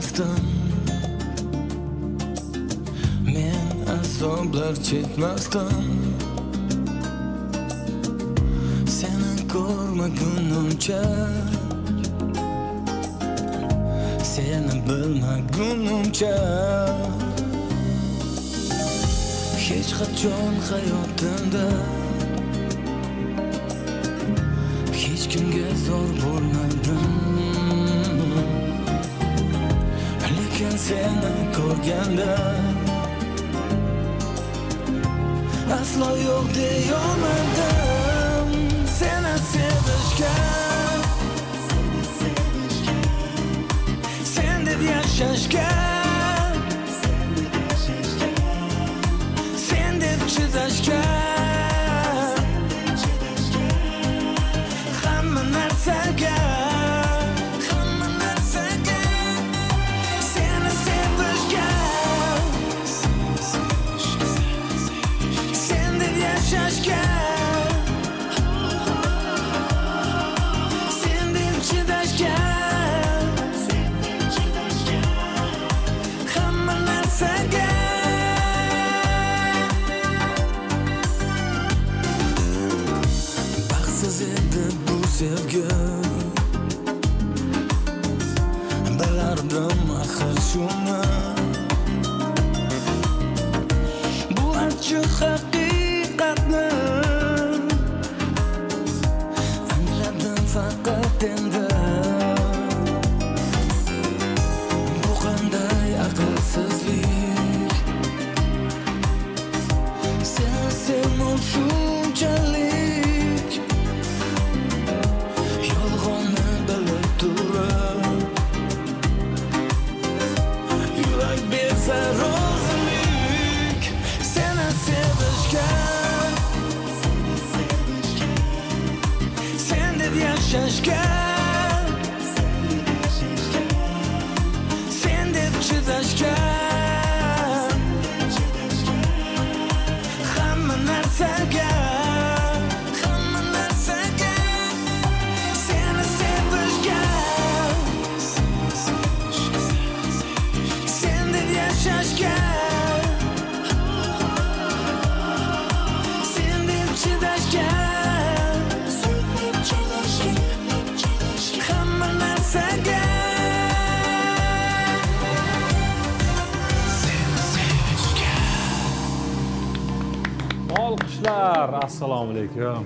çekmasdan men azoblar çekmasdan seni ko'rmagunimcha seni bilmagunimcha hech qachon hayotimda hech kimga zor bo'lmadim seni ko'rganda aslo yo'q deyolmadim seni sevishga sen deb yashashga sen deb chizashga hamma narsaga bu acı hakikatni anladım fakat endi bu qanday aqlsizlik sen sevmam shunchalik yolg'onni bilib turib sarozlik seni sevishga sen deb yashashga sen deb chizashga hamma narsaga Assalomu alaykum.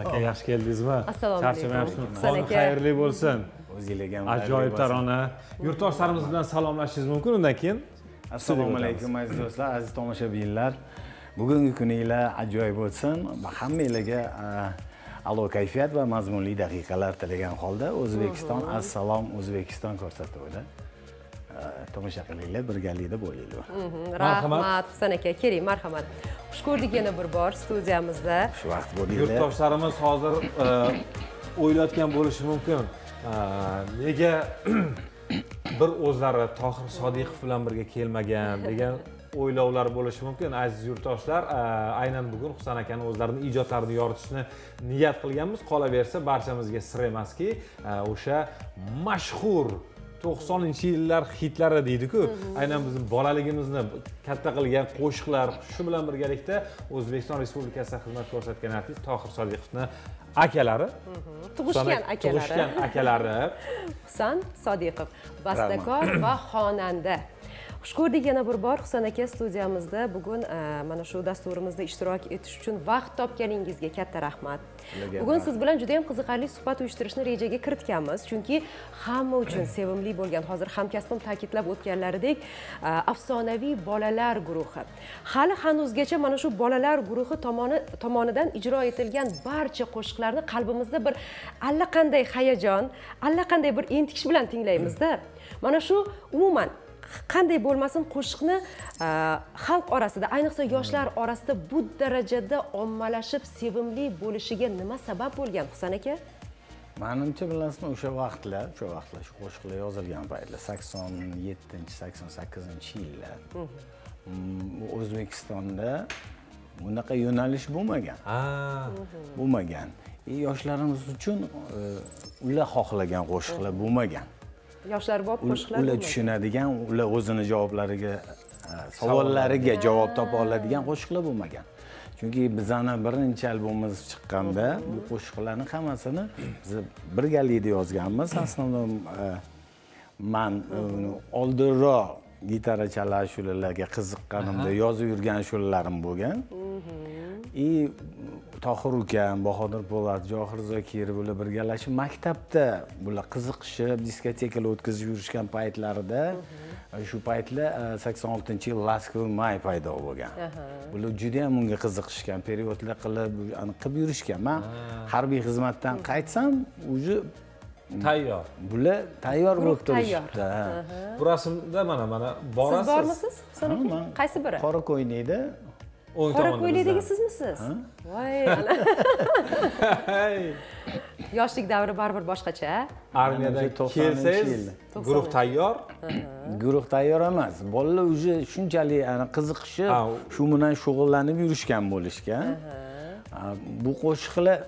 Aka, yaxshi keldingizmi? Charchamayapsizmi? Xon xayrli bo'lsin. O'zingizga ham ajoyib tarona. Yurtdoshlarimiz bilan salomlashishingiz mumkin undan keyin. Assalomu alaykum aziz do'stlar, aziz tomoshabinlar. Bugungi kuningizlar ajoyib bo'lsin. Hammangizga alo kayfiyat va mazmunli daqiqalar tilagan holda O'zbekiston assalom O'zbekiston ko'rsatuvida tomoshabinlar birgalikda bo'laylik. Rahmat Husan aka, Kerib, marhamat. Xush ko'rdik yana bir bor studiyamizda. Shu vaqt bo'ldi. Yurtdoshlarimiz hozir o'ylayotgan bo'lishi mumkin. Nega bir o'zlari Tohir Sodiqov bilan birga kelmagan degan o'ylovlar bo'lishi mumkin. Aziz yurtdoshlar, aynan bugun Husan akani o'zlarining ijodlarini yoritishni niyat qilganmiz. Qolaversa, barchamizga sir emaski, o'sha mashhur 90-yillar hitlari deydi-ku. Aynan bizim bolaligimizni katta qilgan qo'shiqlar, shu bilan birgalikda O'zbekiston Respublikasida xizmat ko'rsatgan artist Tohir Sodiqovning akalari, tug'ishgan akalari Husan Sodiqov, bastakor va xonanda. Xush ko'rdik yana bir bor Husan aka studiyamizda. Bugun mana shu dasturimizda ishtirok etish uchun vaqt topganingizga katta rahmat. Bugun siz bilan juda ham qiziqarli suhbat uyushtirishni rejaga kiritganmiz, chunki hamma uchun sevimli bo'lgan, hozir hamkasbim ta'kidlab o'tganlaridek, afsonaviy bolalar guruhi. Hali hanuzgacha mana shu bolalar guruhi tomonidan ijro etilgan barcha qo'shiqlarni qalbimizda bir allaqanday hayajon, allaqanday bir entikish bilan tinglaymiz-da. Mana shu umuman qanday bo'lmasin qo'shiqni xalq orasida, ayniqsa yoshlar orasida bu darajada ommalashib sevimli bo'lishiga nima sabab bo'lgan Husan aka? Menimcha bilasizmi, o'sha vaqtlar shu qo'shiqlar yozilgan paytlar 87-88-yillar. O'zbekistonda bunaqa yo'nalish bo'lmagan. Yoshlarimiz uchun ular xohlagan qo'shiqlar bo'lmagan. yoshlar bor, qo'shiqlar ular tushunadigan, ular o'zini javoblariga, savollariga javob topa oladigan qo'shiqlar bo'lmagan. Chunki bizani birinchi albomimiz chiqqanda bu qo'shiqlarning hammasini biz birgalikda yozganmiz. Aslida men oldinroq gitara chala shularga qiziqqanimda yozib yurgan shullarim bo'lgan. I Tohir ukam, Bahodir Po'latov, Jo'xirzo Kerib bilan birgalashib maktabda bular qiziqishib, diskotekalar o'tkazib yurishgan paytlarida shu paytlar 86-yil Laskov may paydo bo'lgan. Bular juda ham unga qiziqishgan, periodlar qilib yurishgan. Men harbiy xizmatdan qaytsam, o'zi tayyor. Bular tayyor bo'lib turishibdi. Burasida mana borasiz. Siz bormisiz? So'ng qaysi biri? Qorako'ynida. Qorako'ynidagi sizmisiz? Voy. Yoshlik davri baribir boshqacha. Armiyadan kelsangiz, guruh tayyor. Guruh tayyor emas. Bolalar o'zi shunchalik qiziqishib, shu bilan shug'ullanib yurishgan bo'lishgan. Bu qo'shiqlar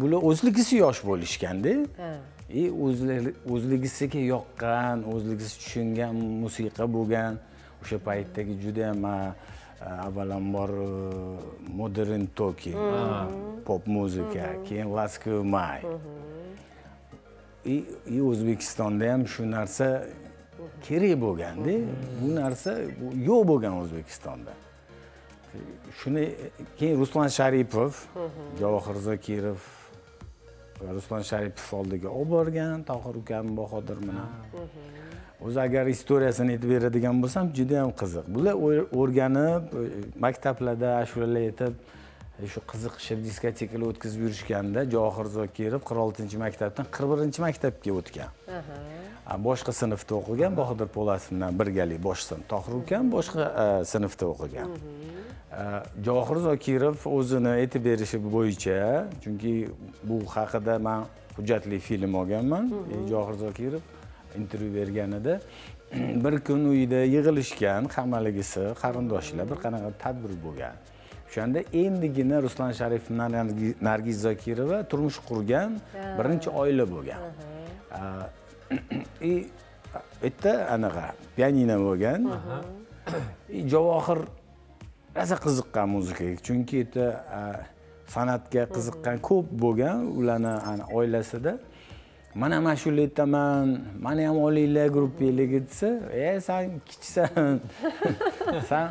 bular o'zligisi yosh bo'lishganda, o'zligisiga yoqqan, o'zligisi tushungan musiqa bo'lgan. O'sha paytdagi juda ham avvalambor modern toki, pop muzika, keyin Laskov may. O'zbekistonda ham shu narsa kerak bo'lganda, bu narsa yo'q bo'lgan O'zbekistonda. Shuni keyin Ruslan Sharipov, Jo'xirzo Kerib va Ruslan Sharipov oldiga olib borgan, Tohir ukam, Bahodir bilan. O'zi agar istoriyasini aytib beradigan bo'lsam, juda ham qiziq. Bular o'rganib, maktablarda ashulalar aytib, shu qiziqishib diskotekalar o'tkazib yurishganda, Jo'xirzo Kerib 46-maktabdan 41-maktabga o'tgan. Boshqa sinfda o'qigan, Bahodir Po'latov bilan birgalik boshsin. Tohir ukam boshqa sinfda o'qigan. Jo'xirzo Kerib o'zini aytib berishi bo'yicha, chunki bu haqida men hujjatli film olganman. Jo'xirzo Kerib intervyu berganida bir kun uyda yig'ilishgan hammaligisi qarindoshlar bir qanaqa tadbir bo'lgan. O'shanda endigina Ruslan Sharipov bilan Nargiza Zakirova turmush qurgan, birinchi oila bo'lgan. I bitta anaqa pianino bo'lgan. Jovohir asa qiziqqan muzikaga, chunki ita san'atga qiziqqan ko'p bo'lgan ularni oilasida. Mana mana shu yerdaman, meni ham olinglar gruppaga desa, sen kichiksan. Sen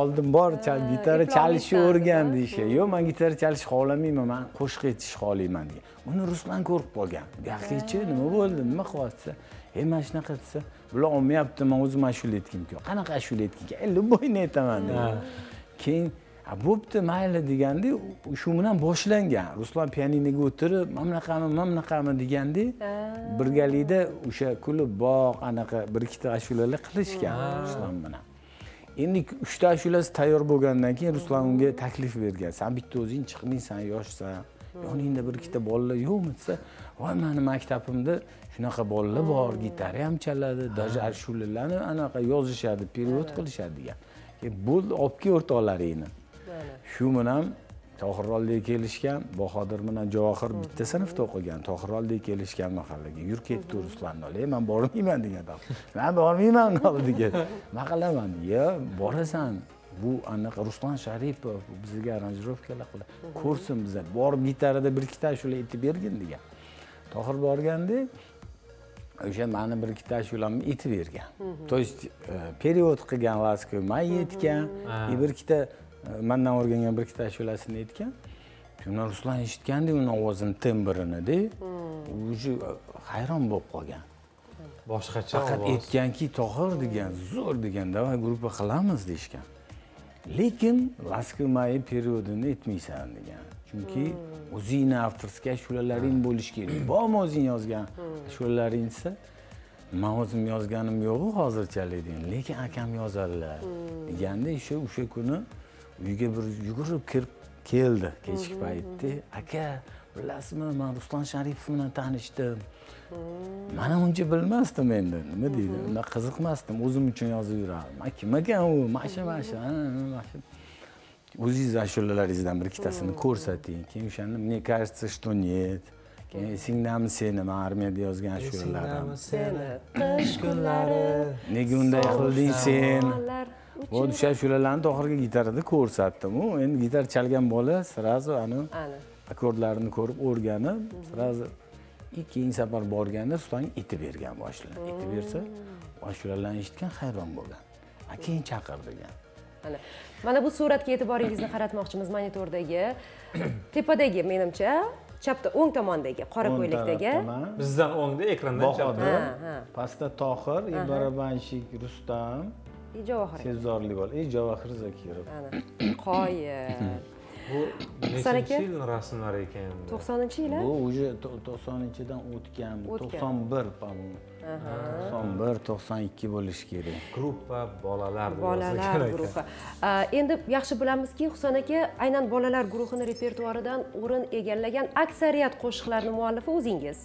oldin bor gitara chalishni o'rgan deyishdi. Yo'q, men gitara chalishni xohlamayman, men qo'shiq aytishni xohlayman degan. Uni Ruslan ko'rib qolgan. Yaqinchi nima bo'ldi? Nima qilyapsan? Mana shunaqa desa, bular olmayapti, men o'zim ashula aytgimki yo'q. Qanaqa ashula aytgimki? Elib bo'yni aytaman degan. Keyin bo'pti, mayli deganda, shu bilan boshlangan. Ruslan pianinoga o'tirib, "Mamnaqami" deganda, birgalikda o'sha kulib boq, anaqa bir-ikkita ashulalar qilishgan Ruslan bilan. Endi 3ta ashulasi tayyor bo'lgandan keyin Ruslan unga taklif bergan. "Sen bitta o'zing chiqmaysan, yoshsan. Yoningda bir-ikkita bolalar yo'qmi?" desa, "Voy, meni maktabimda shunaqa bolalar bor, gitara ham chaladi, даже ashulalarni anaqa yozishadi, period qilishadi" degan. Bo'ldi, olib kelib o'rtoqlaringni. Shu bilan Tohir oldiga kelishgan, Bahodir bilan Jovohir bitta sinfda o'qigan. Tohir oldiga kelishgan mahallaga yurib ketdi Ruslanni olib. "Men bormayman" degan. "Men bormayman" oldiga. "Nima qilaman?" "Yo, borasan. Bu anaqa Ruslan Sharipov bizga aranjirovkalar qilib ko'rsin bizga. Borib gitarada bir-ikkita ashula aytib bergin" degan. Tohir borganda o'sha meni bir-ikkita ashulamni aytib bergan. To'yist period qilgan Laskov may yetgan, bir-ikkita mendan o'rgangan bir-ikkita ashulasini aytgan. Shuni Ruslan eshitganda uning ovozining timbrini-da, o'zi hayron bo'lib qolgan. Boshqacha faqat aytganki, "Tohir" degan, "zo'r" degan, "davay gruppa qilamiz" deyshgan. Lekin Laskov may periodini aytmaysan degan. Chunki o'zingni avtorskiy ashulalaring bo'lish kerak. Bormi o'zing yozgan ashulalaring desa, "Men o'zim yozganim yo'q hozirchalik" degan. "Lekin akam yozadilar" deganda, o'sha kuni uyga bir yugurib kirib keldi kechki paytda. "Aka, bilasizmi, men Ruslan Sharipov bilan tanishdim. Mana uncha bilmasdim endi, nima deydi, unda qiziqmasdim, o'zim uchun yozib yurardim. Kim ekan u? Masha. O'zingiz ashulalaringizdan bir ikkitasini ko'rsating." Keyin o'shanda "Мне кажется, что нет", Singnam seni, men armiyada yozgan she'rlarim. Seni, qish kunlari. Nega unday qilding sen? O'sha she'rlarni oxirgi gitarada ko'rsatdim. U endi gitar chalgan bola srazu ani akordlarini ko'rib o'rganib, srazu ikkinchi safar borganda Sulton aytib bergan boshlan. Aytib bersa, she'rlarni eshitgan hayron bo'lgan. Keyin chaqir degan. Mana bu suratga e'tiboringizni qaratmoqchimiz monitordagi. Tepadagi menimcha chapda o'ng tomondagi qora ko'ylakdagi. Bizdan o'ngda ekranda chapda. Pastda Tohir, Ibarobanshik, Rustam, Sezorli bor. Jo'xirzo Kerib. Qoyil. Bu nechinchi yilning rasmlari ekan? 90-yillar? Bu o'sha 90-dan o'tgan, 91 palon. 91-92 bo'lishi kerak. Gruppa bolalar guruhi. Endi yaxshi bilamizki, Husan aka aynan bolalar guruhini repertuaridan o'rin egallagan aksariyat qo'shiqlarning muallifi o'zingiz.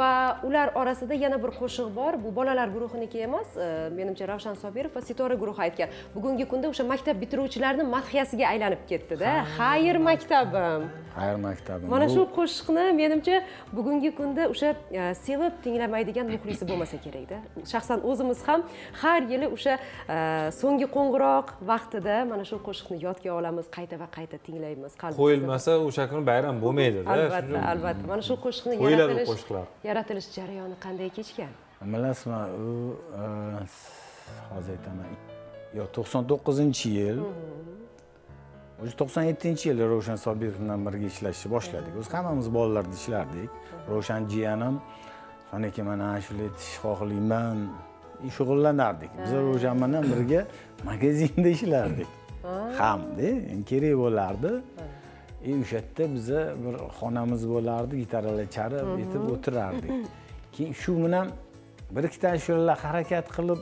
Va ular orasida yana bir qo'shiq bor, bu bolalar guruhiniki emas, menimcha Ravšan Sabirov va Setora guruhi aytgan. Bugungi kunda o'sha maktab bitiruvchilarining madhiyasiga aylanib ketdi-da. Xayr maktabim. Xayr maktabim. Mana shu qo'shiqni menimcha bugungi kunda o'sha sevib tinglamaydigan muxlisi bo'lmasa kerak-da. Shaxsan o'zimiz ham har yili o'sha so'nggi qo'ng'iroq vaqtida mana shu qo'shiqni yodga olamiz, qayta va qayta tinglaymiz. Qo'yilmasa o'sha kuni bayram bo'lmaydi-da. Albatta, albatta. Mana shu qo'shiqni yaratilish jarayoni qanday kechgan? Bilasizmi, u hozir aytaman, yo 99-yil, o'zi 97-yil Ravshan Sobirov bilan birga ishlashni boshladik. O'z hammamiz bolalarda ishlardik. Ravshan jiyanim, "Soniki, men ashula aytish xohlayman", shug'ullanardik. Biz Ravshan bilan birga magazinda ishlardik. Hamda, kerak bo'lardi. O'sha yerda biza bir xonamiz bo'lardi, gitaralar charib etib o'tirardik. Keyin shu bilan bir ikki ta she'rlar harakat qilib,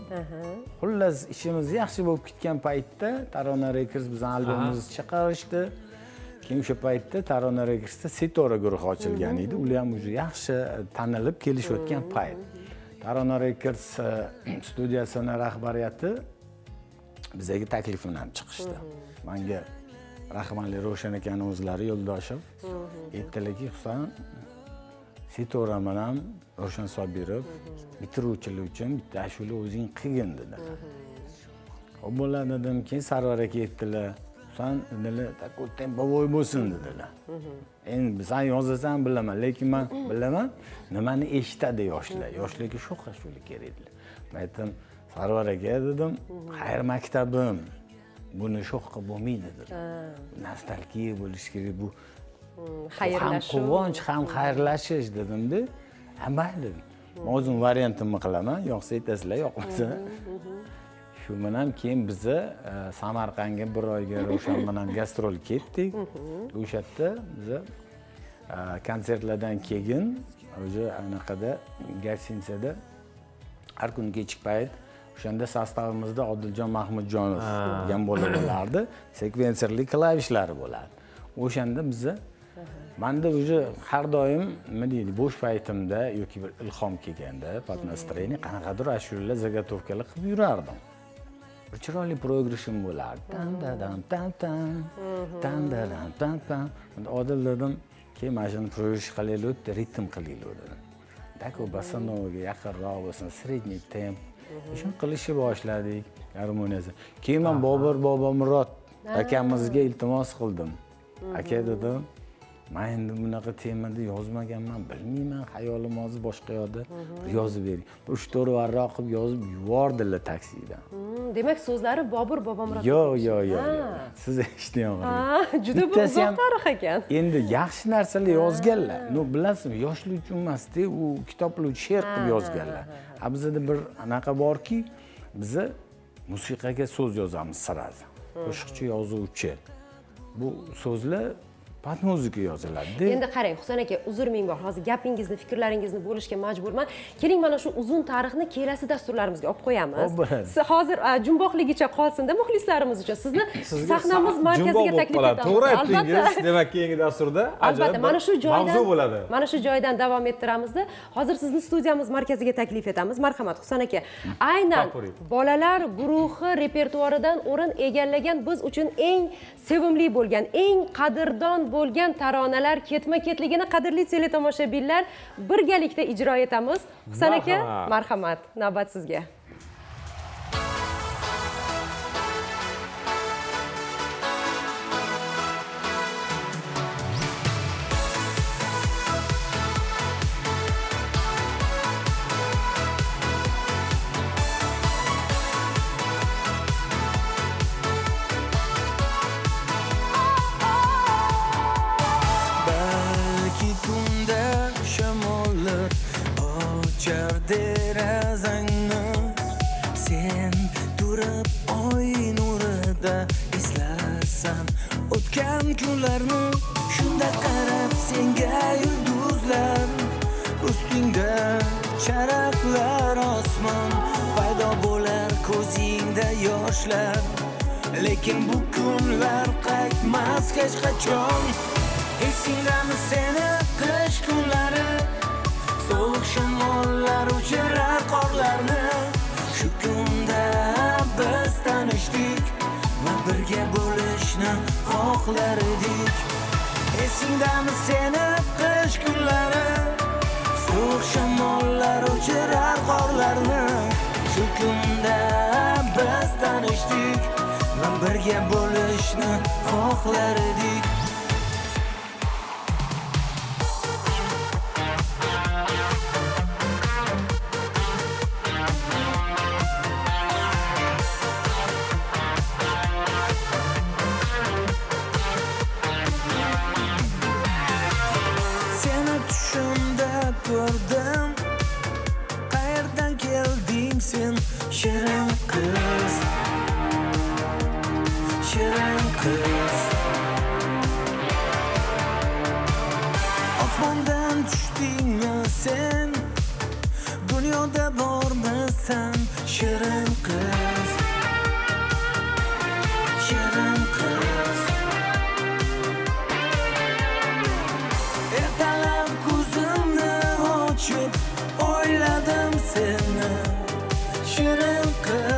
xullas ishimiz yaxshi bo'lib ketgan paytda Tarana Records bizning albomimizni chiqarishdi. Keyin o'sha paytda Tarana Recordsda Setora guruhi ochilgan edi. Ular ham juda yaxshi tanilib kelishayotgan payt. Tarana Records studiyasining rahbariyati bizga taklif bilan chiqishdi. Menga rahmanli Ravshan akani o'zlari yo'ldoshim aytdilarki, "Husan, Setora bilan Ravshan Sabirov bitiruvchilar uchun bitta ashula o'zing qilgin" dedi. Xo'p bo'ladi dedim. Keyin Sarvar aka aytdilar, "Husan, dedilar, takoy tempovoy bo'lsin" dedilar. Endi sen yozasan bilaman, lekin men bilaman nimani eshitadi yoshlar. Yoshlarga shu ashula kerak edilar. Men aytdim, "Sarvar aka" dedim, "Xayr maktabim. Buni sho'x qilib bo'lmaydi" dedi. Nostalgiya bo'lish kerak bu. Xayrlashuv. Ham quvonch, ham xayrlashish dedim-da. Mayli. Men o'zim variantimni qilaman, yo'qsa aytasizlar, yo'qmasa. Shu bilan keyin biz Samarqandga bir oyga Ravshan bilan gastrol ketdik. O'sha yerda biz konsertlardan keyin o'sha anaqada Gavharzakirova har kun kechki payt o'shanda sostavimizda Odiljon Mahmudjonov degan bola bo'lardi. Sekvenserli klavishlar bo'ladi. O'shanda biz menda o'zi har doim nima deydi, bo'sh paytimda yoki bir ilhom kelganda, podnastreniya qanaqadir ashulalar zagotovkalar qilib yurardim. Bir chiroyli progression bo'lardi. Tan tan tan tan tan tan tan. Odil dedim, "Keyin mana shuni progress qilaylik, ritm qilaylik" dedim. Tako bossanovaga yaqinroq bo'lsin, sredniy temp ishni qilishni boshladik. Harmoniyasi. Keyin men Bobur Bobomurod akamizga iltimos qildim. "Aka" dedim, "Men endi bunaqa temada yozmaganman, bilmayman, xayolim hozir boshqa yoqda. Yozib bering." 3-4 varroq qilib yozib yubordilar taksidan. Demak, so'zlari Bobur Bobomurod. Yo'q. Siz eshitdingizmi? Juda bir uzoq tarix ekan. Endi yaxshi narsalar yozganlar. No, bilasizmi, yoshlik uchun emas-da, u kitoblar uchun she'r qilib yozganlar. Bizda bir anaqa borki, biz musiqaga so'z yozamiz sirasi. Qo'shiqchi, yozuvchi. Bu so'zlar pat muzika yoziladi. Endi qarang, Husan aka, uzr ming bor. Hozir gapingizni, fikrlaringizni bo'lishga majburman. Keling, mana shu uzun tarixni kelasi dasturlarimizga olib qo'yamiz. Siz hozir jumboqligicha qolsin-da, muxlislarimiz uchun sizni sahnamiz markaziga taklif etamiz. To'g'ri aytdingiz. Demak, keyingi dasturda albatta mana shu joydan davom ettiramizda. Hozir sizni studiyamiz markaziga taklif etamiz. Marhamat, Husan aka. Aynan bolalar guruhi repertuaridan o'rin egallagan biz uchun eng sevimli bo'lgan, eng qadrdon bo'lgan taronalar ketma-ketligini qadrli teletomoshabinlar birgalikda ijro etamiz. Husan aka, marhamat, navbat sizga. Lekin bu kunlar qaytmas hech qachon. Esingdami seni qish kunlari, sovuq shamollar uchirar qorlarni. Shu kunda biz tanishdik va birga bo'lishni xohlardik. Esingdami seni qish kunlari, sovuq shamollar uchirar qorlarni. Shu kunda biz tanishdik. Lan birga bo'lishni xohlardik. Seni tushimda ko'rdim. Qayerdan kelding sen, shirin qiz? Osmondan tushdingmi sen? Dunyoda bormisan, shirin qiz? Shirin qiz. Ertalab ko'zimni ochib o'yladim seni, shirin qiz.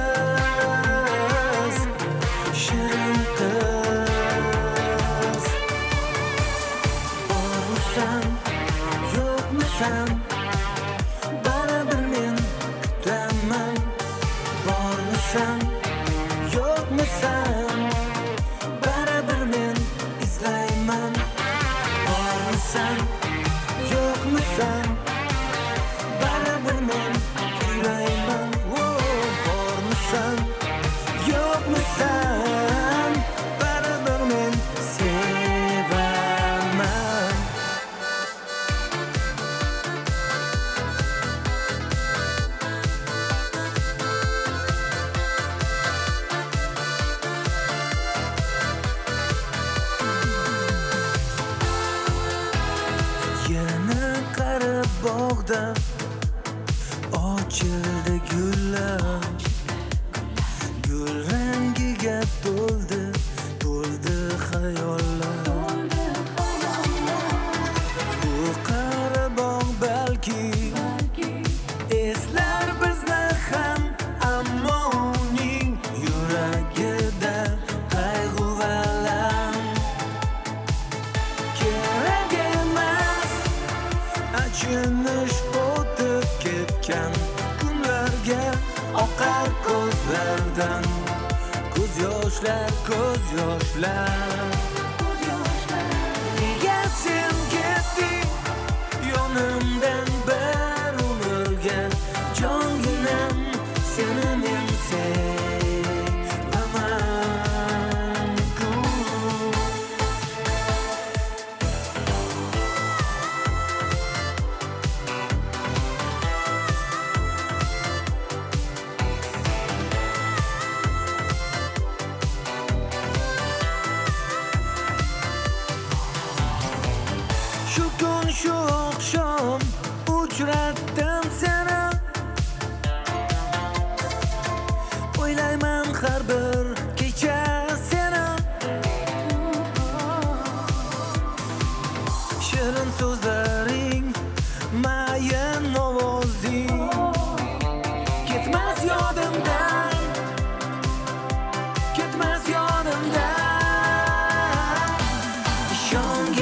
Young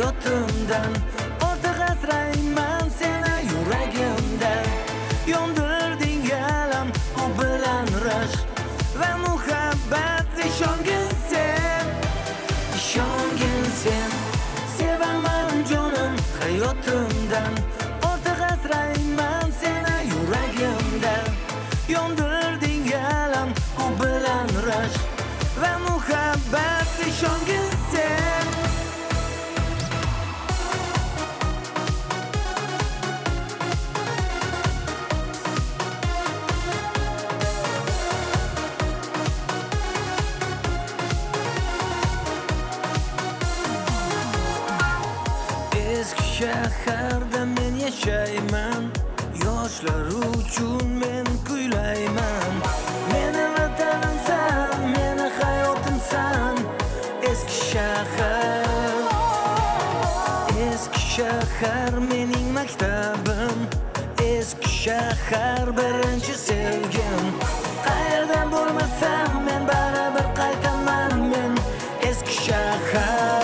hayotimdan ortiq asrayman seni yuragimda yondirding alam u bilan rashq va muhabbat ishongin sen sevaman jonim hayotimdan ortiq asrayman seni yuragimda yondirding alam u bilan rashq va muhabbat ishongin sen Shaharda men yashayman yoshlar uchun men kuylayman meni vatanimsan meni hayotimsan eski shahar mening maktabim eski shahar birinchi sevgim qayerdan bo'lmasam men baribir qaytaman men eski shahar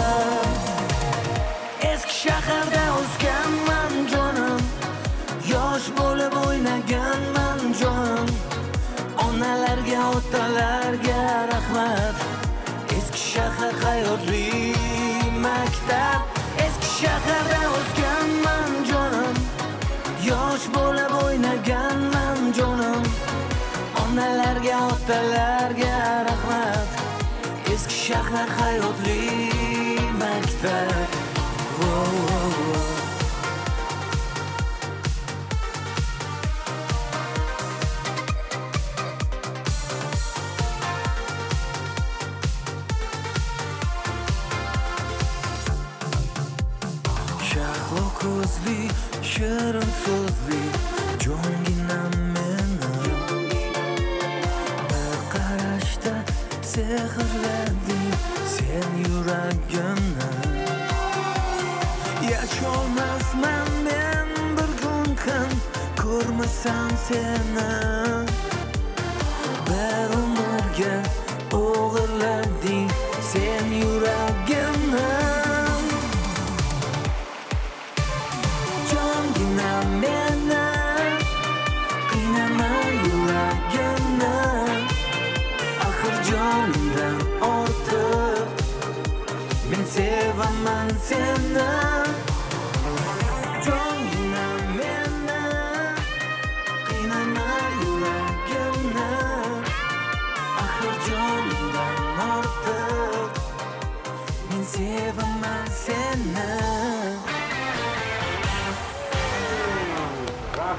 Shaharda o'sganman jonim yosh bo'lib o'ynaganman jonim onalarga otalarga rahmat eski shahar hayotli maktab eski shaharda o'sganman jonim yosh bo'lib o'ynaganman jonim onalarga otalarga rahmat eski shahar hayotli maktab Shahlo ko'zli shirin so'zli jonginam meni bir qarashda sehrlading sen yuragimni Yaşolmazman ben bir gün kan Kurmasam seni Bir umurga o'g'irlading Sen yuragimni Jonginam meni Qiynama yuragimni Axir jonimdan ortiq Men sevaman seni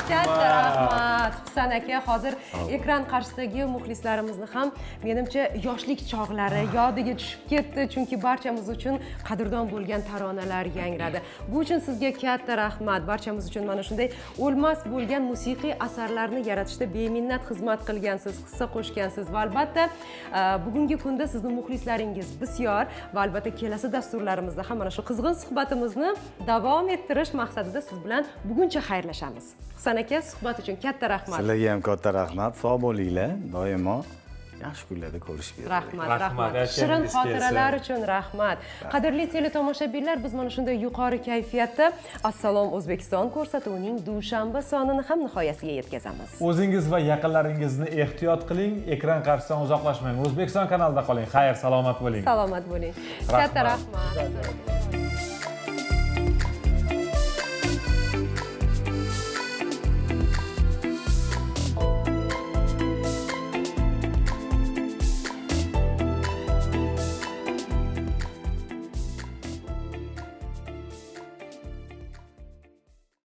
Katta rahmat. Husan aka hozir ekran qarshisidagi muxlislarimizni ham menimcha yoshlik chog'lari yodiga tushib ketdi, chunki barchamiz uchun qadrdon bo'lgan taronalar yangradi. Bu uchun sizga katta rahmat. Barchamiz uchun mana shunday o'lmas bo'lgan musiqiy asarlarni yaratishda beminnat xizmat qilgansiz, hissa qo'shgansiz. Va albatta, bugungi kunda sizning muxlislaringiz bisyor va albatta kelasi dasturlarimizda ham mana shu qizg'in suhbatimizni davom ettirish maqsadida siz bilan buguncha xayrlashamiz. Aka, suhbat uchun katta rahmat. Sizlarga ham katta rahmat. Sog' bo'linglar. Doimo yaxshi kunlarda ko'rishib beradi. Rahmat. Shirin xotiralar uchun rahmat. Qadrli teletomoshabinlar, biz mana shunday yuqori kayfiyatda Assalom O'zbekiston ko'rsatuvining dushanba sonini ham nihoyasiga yetkazamiz. O'zingiz va yaqinlaringizni ehtiyot qiling, ekran qarshisidan uzoqlashmang. O'zbekiston kanalida qoling. Xayr, salomat bo'ling. Katta rahmat.